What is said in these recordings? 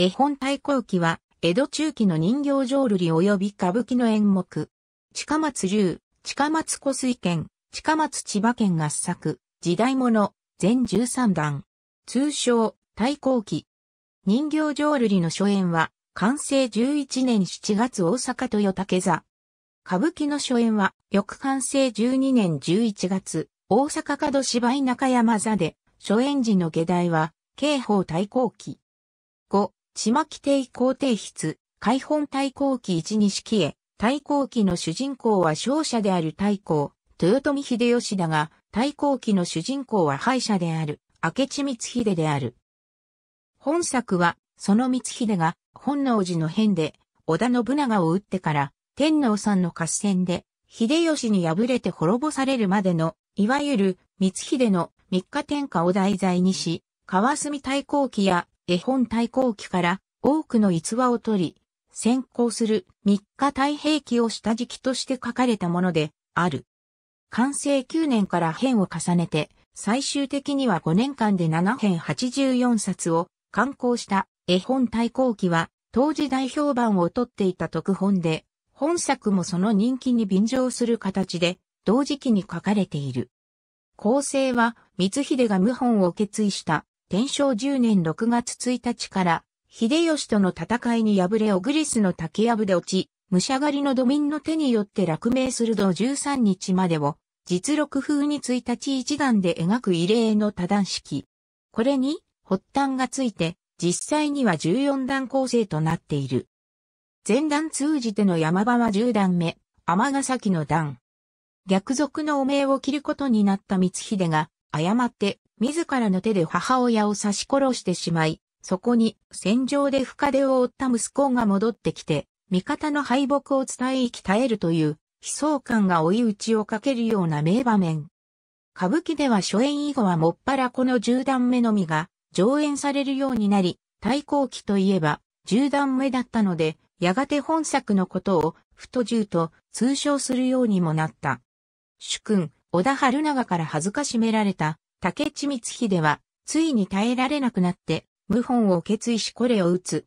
絵本太閤記は、江戸中期の人形浄瑠璃及び歌舞伎の演目。近松柳、近松湖水軒、近松千葉軒合作、時代物、全13段。通称、太閤記。人形浄瑠璃の初演は、寛政11年7月大阪豊竹座。歌舞伎の初演は、翌寛政12年11月、大阪門芝居中山座で、初演時の下題は、警報太閤記。5、ちまき亭校訂筆、開本太閤記一錦絵。太閤記の主人公は勝者である太閤、豊臣秀吉だが、太閤記の主人公は敗者である、明智光秀である。本作は、その光秀が、本能寺の変で、織田信長を討ってから、天王山の合戦で、秀吉に敗れて滅ぼされるまでの、いわゆる、光秀の三日天下を題材にし、川角太閤記や、絵本太閤記から多くの逸話を取り、先行する三日太平記を下敷きとして書かれたものである。寛政9年から編を重ねて、最終的には5年間で7編84冊を刊行した絵本太閤記は、当時大評判を取っていた特本で、本作もその人気に便乗する形で、同時期に書かれている。構成は、光秀が謀反を決意した。天正10年6月1日から、秀吉との戦いに敗れオグリスの竹やぶで落ち、武者狩りの土民の手によって落命する同13日までを、実録風に1日1段で描く異例の多段式。これに、発端がついて、実際には14段構成となっている。前段通じての山場は10段目、尼崎の段。逆賊の汚名を着ることになった光秀が、誤って、自らの手で母親を刺し殺してしまい、そこに戦場で深手を負った息子が戻ってきて、味方の敗北を伝え息絶えるという、悲壮感が追い打ちをかけるような名場面。歌舞伎では初演以後はもっぱらこの10段目のみが上演されるようになり、太閤記といえば10段目だったので、やがて本作のことを太十と通称するようにもなった。主君、織田春長から辱められた。明智光秀は、ついに耐えられなくなって、謀反を決意しこれを打つ。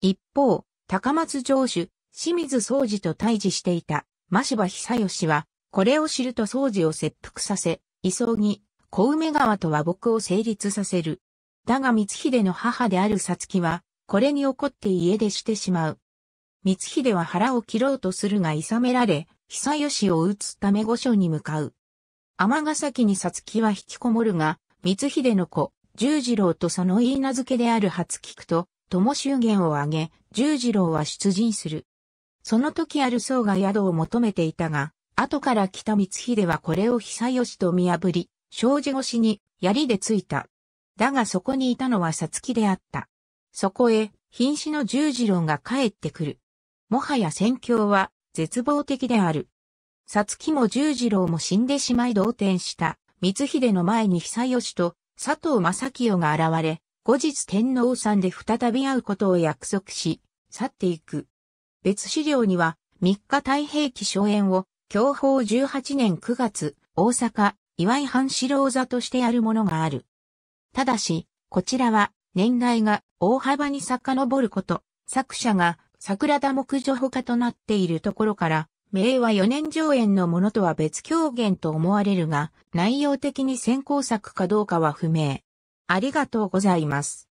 一方、高松城主、清水宗次と対峙していた、真柴久義は、これを知ると宗次を切腹させ、急ぎ、小梅川と和睦を成立させる。だが光秀の母である皐月は、これに怒って家出してしまう。光秀は腹を切ろうとするが諌められ、久義を討つため御所に向かう。尼崎に皐月は引きこもるが、光秀の子、十次郎とその許嫁である初菊と、共祝言を挙げ、十次郎は出陣する。その時ある僧が宿を求めていたが、後から来た光秀はこれを久吉と見破り、障子越しに槍で突いた。だがそこにいたのは皐月であった。そこへ、瀕死の十次郎が帰ってくる。もはや戦況は絶望的である。皐月も十次郎も死んでしまい動転した光秀の前に久吉と佐藤正清が現れ、後日天王山で再び会うことを約束し、去っていく。別資料には、三日太平記初演を、享保18年9月、大阪、岩井半四郎座としてあるものがある。ただし、こちらは、年代が大幅に遡ること、作者が桜田木女他となっているところから、明和4年上演のものとは別狂言と思われるが、内容的に先行作かどうかは不明。ありがとうございます。